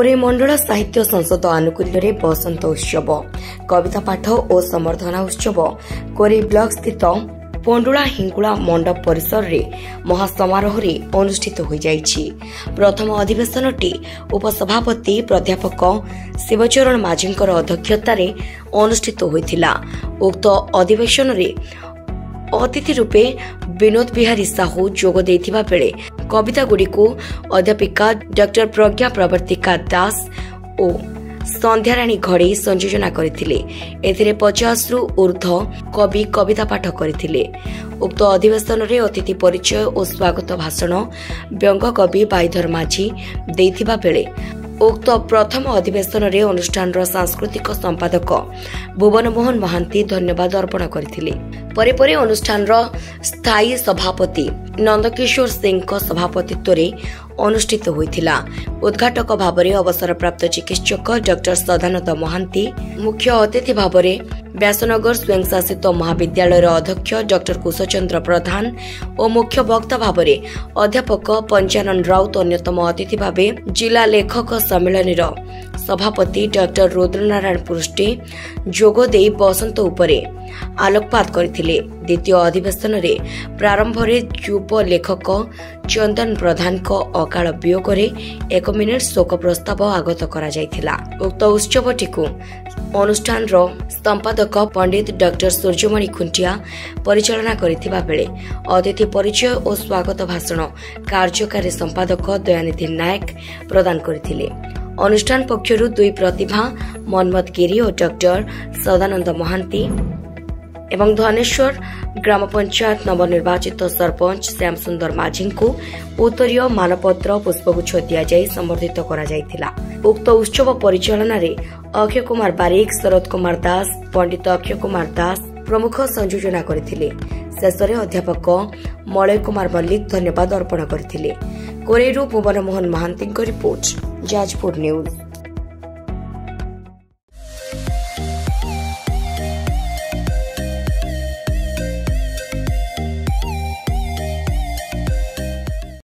कोरे मंडल साहित्य संसद आनुकूल्य बसंत उत्सव कविता पाठ और संवर्धना उत्सव कोरे ब्लॉक स्थित पंडुला हिंगुला मंडप परिसर रे महासमारोह रे अनुष्ठित हो जायछि। प्रथम अधिवेशन उपसभापति प्राध्यापक शिवचरण माझींकर अध्यक्षतार अनुष्ठित होइथिला। उक्त अधिवेशन रे अतिथि रूपे विनोद बिहारी साहू जोग देथिबा बेले कविता गुड़िकु अध्यापिका डॉक्टर प्रज्ञा प्रवर्तिका दास और संध्याराणी घड़े संयोजना करथिले। एथिरे 50 रु ऊर्ध्व कवि कविता पाठ करथिले। उक्त अधिवेशन रे अतिथि परिचय और स्वागत भाषण व्यंग कवि बाईधर माझी देथिबा बेले उक्त प्रथम अधिवेशन रे अनुष्ठान सांस्कृतिक संपादक भुवन मोहन महांती धन्यवाद अर्पण करथिले। परे परे अनुष्ठान स्थायी सभापति नंदकिशोर सिंह सभापतित्व रे अनुष्ठित होइथिला। उद्घाटक भावरे अवसरप्राप्त चिकित्सक डॉक्टर सदानंद महांती, मुख्य अतिथि भावरे व्यासनगर स्वयंशासित महाविद्यालय अध्यक्ष डॉक्टर कुशचंद्र प्रधान और मुख्य वक्ता भावरे अध्यापक पंचानन राउत अन्यतम अतिथि भावे जिला लेखक सम्मेलन सभापति डॉक्टर रुद्रनारायण पृष्ठे जोग दे बसंत उपरे आलोकपात करथिले। द्वितीय अधिवेशन रे प्रारंभ रे युव लेखक चंदन प्रधान को अकाल वियोग रे 1 मिनिट शोक प्रस्ताव आगत करा जायथिला। उक्त उत्सव टिकु अनुष्ठान रो संपादक पंडित डॉक्टर सूर्यमणि खुंटिया परिचालना करथिबा बेले अतिथि परिचय और स्वागत भाषण कार्यकारी संपादक दयानिधि नायक प्रदान करथिले। अनुष्ठान पक्षरु दुई प्रतिभा मनमत गिरी और डॉक्टर सदानंद महांती एवं धनेश्वर ग्राम पंचायत नवनिर्वाचित सरपंच श्याम सुंदर माझी को उत्तरीय मानपत्र पुष्पगुच्छ दिया जाय संबर्धित करा जायथिला। उक्त उत्सव परिचालन रे अक्षय कुमार बारिक, शरद कुमार दास, पंडित अक्षय कुमार दास प्रमुख संयोजना करथिले। शेषरे अध्यापक मलय कुमार मल्लिक धन्यवाद अर्पण करथिले। Korei Bhuban Mohan Mahanty report, Jajpur news.